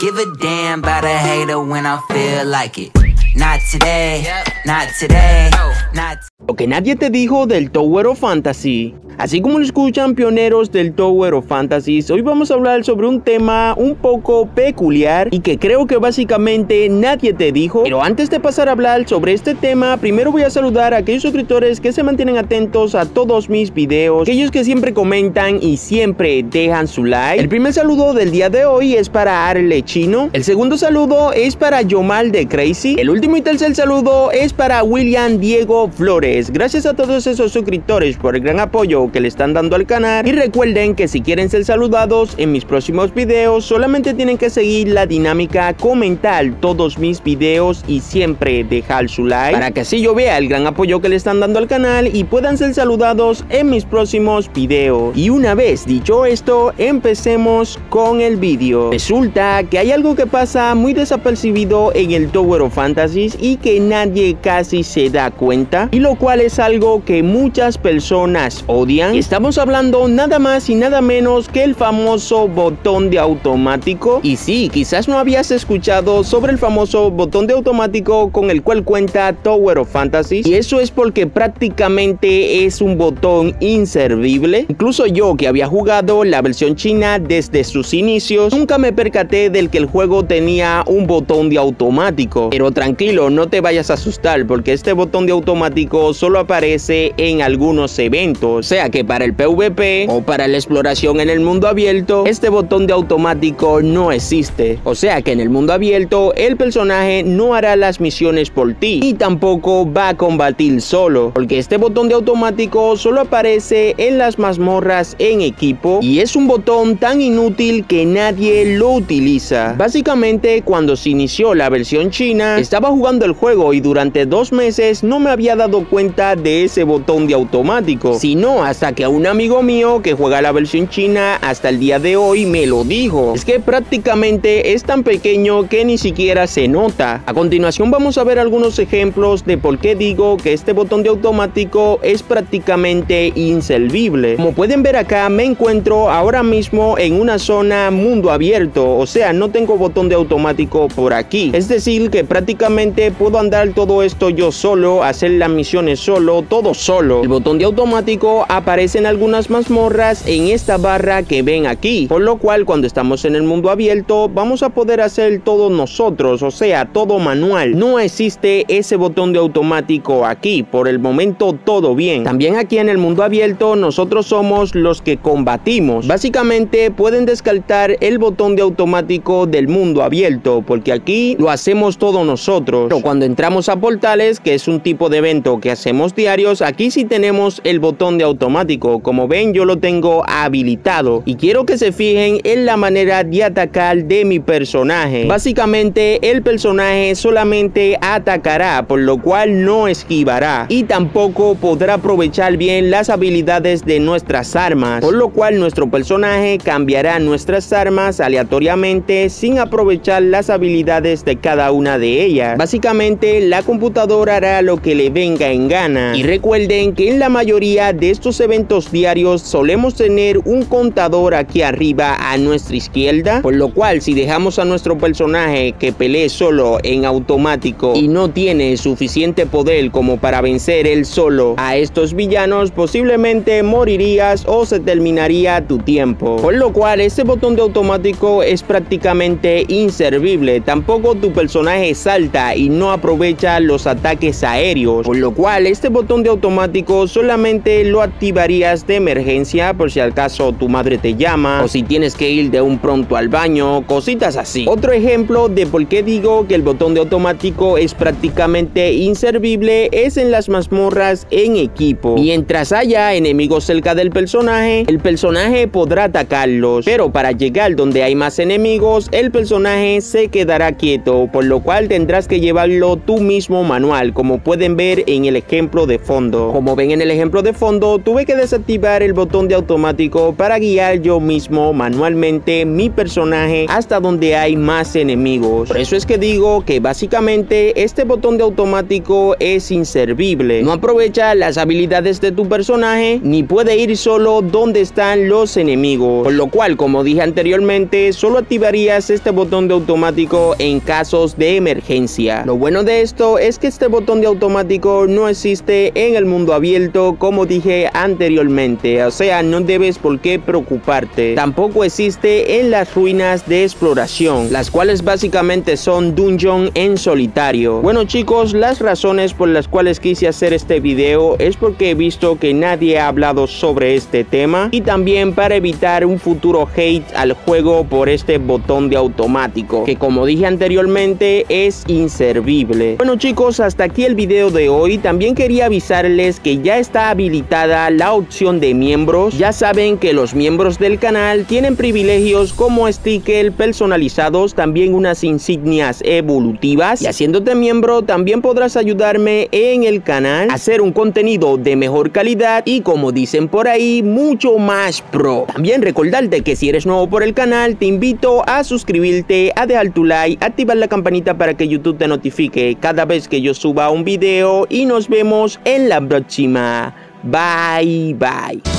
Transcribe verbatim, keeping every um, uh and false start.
Give a damn about a hater when I feel like it. Not today, not today, not... Lo que nadie te dijo del Tower of Fantasy. Así como lo escuchan, pioneros del Tower of Fantasy, hoy vamos a hablar sobre un tema un poco peculiar y que creo que básicamente nadie te dijo. Pero antes de pasar a hablar sobre este tema, primero voy a saludar a aquellos suscriptores que se mantienen atentos a todos mis videos, aquellos que siempre comentan y siempre dejan su like. El primer saludo del día de hoy es para Arlechino, el segundo saludo es para Yomal de Crazy, el último y tercer saludo es para William Diego Flores. Gracias a todos esos suscriptores por el gran apoyo que le están dando al canal, y recuerden que si quieren ser saludados en mis próximos videos solamente tienen que seguir la dinámica, comentar todos mis videos y siempre dejar su like, para que así yo vea el gran apoyo que le están dando al canal y puedan ser saludados en mis próximos videos. Y una vez dicho esto, empecemos con el vídeo. Resulta que hay algo que pasa muy desapercibido en el Tower of Fantasy y que nadie casi se da cuenta, y lo cual es algo que muchas personas odian. Estamos hablando nada más y nada menos que el famoso botón de automático. Y sí, quizás no habías escuchado sobre el famoso botón de automático con el cual cuenta Tower of Fantasy, y eso es porque prácticamente es un botón inservible. Incluso yo, que había jugado la versión china desde sus inicios, nunca me percaté del que el juego tenía un botón de automático. Pero tranquilo, no te vayas a asustar, porque este botón de automático solo aparece en algunos eventos, sea que para el P V P o para la exploración en el mundo abierto este botón de automático no existe. O sea que en el mundo abierto el personaje no hará las misiones por ti y tampoco va a combatir solo, porque este botón de automático solo aparece en las mazmorras en equipo, y es un botón tan inútil que nadie lo utiliza. Básicamente, cuando se inició la versión china estaba jugando el juego y durante dos meses no me había dado cuenta de ese botón de automático, sino hasta que un amigo mío que juega la versión china hasta el día de hoy me lo dijo. Es que prácticamente es tan pequeño que ni siquiera se nota. A continuación vamos a ver algunos ejemplos de por qué digo que este botón de automático es prácticamente inservible. Como pueden ver acá, me encuentro ahora mismo en una zona mundo abierto, o sea, no tengo botón de automático por aquí. Es decir que prácticamente puedo andar todo esto yo solo, hacer las misiones solo, todo solo. El botón de automático aparecen algunas mazmorras en esta barra que ven aquí, por lo cual cuando estamos en el mundo abierto vamos a poder hacer todo nosotros, o sea, todo manual. No existe ese botón de automático aquí, por el momento todo bien. También aquí en el mundo abierto nosotros somos los que combatimos. Básicamente pueden descartar el botón de automático del mundo abierto, porque aquí lo hacemos todo nosotros. Pero cuando entramos a portales, que es un tipo de evento que hacemos diarios, aquí sí tenemos el botón de automático automático. Como ven, yo lo tengo habilitado y quiero que se fijen en la manera de atacar de mi personaje. Básicamente el personaje solamente atacará, por lo cual no esquivará, y tampoco podrá aprovechar bien las habilidades de nuestras armas, por lo cual nuestro personaje cambiará nuestras armas aleatoriamente sin aprovechar las habilidades de cada una de ellas. Básicamente la computadora hará lo que le venga en gana, y recuerden que en la mayoría de estos eventos diarios solemos tener un contador aquí arriba a nuestra izquierda, por lo cual si dejamos a nuestro personaje que pelee solo en automático y no tiene suficiente poder como para vencer él solo a estos villanos, posiblemente morirías o se terminaría tu tiempo, por lo cual este botón de automático es prácticamente inservible. Tampoco tu personaje salta y no aprovecha los ataques aéreos, por lo cual este botón de automático solamente lo activarías de emergencia, por si al caso tu madre te llama o si tienes que ir de un pronto al baño, cositas así. Otro ejemplo de por qué digo que el botón de automático es prácticamente inservible es en las mazmorras en equipo. Mientras haya enemigos cerca del personaje, el personaje podrá atacarlos, pero para llegar donde hay más enemigos el personaje se quedará quieto, por lo cual tendrás que llevarlo tú mismo manual, como pueden ver en el ejemplo de fondo. Como ven en el ejemplo de fondo, tuve que desactivar el botón de automático para guiar yo mismo manualmente mi personaje hasta donde hay más enemigos. Por eso es que digo que básicamente este botón de automático es inservible. No aprovecha las habilidades de tu personaje ni puede ir solo donde están los enemigos, por lo cual, como dije anteriormente, solo activarías este botón de automático en casos de emergencia. Lo bueno de esto es que este botón de automático no existe en el mundo abierto, como dije anteriormente, o sea, no debes por qué preocuparte. Tampoco existe en las ruinas de exploración, las cuales básicamente son dungeon en solitario. Bueno chicos, las razones por las cuales quise hacer este video es porque he visto que nadie ha hablado sobre este tema, y también para evitar un futuro hate al juego por este botón de automático, que como dije anteriormente es inservible. Bueno chicos, hasta aquí el video de hoy. También quería avisarles que ya está habilitada la opción de miembros. Ya saben que los miembros del canal tienen privilegios como stickers personalizados, también unas insignias evolutivas, y haciéndote miembro también podrás ayudarme en el canal a hacer un contenido de mejor calidad y, como dicen por ahí, mucho más pro. También recordarte que si eres nuevo por el canal, te invito a suscribirte, a dejar tu like, activar la campanita para que YouTube te notifique cada vez que yo suba un video, y nos vemos en la próxima. Bye bye.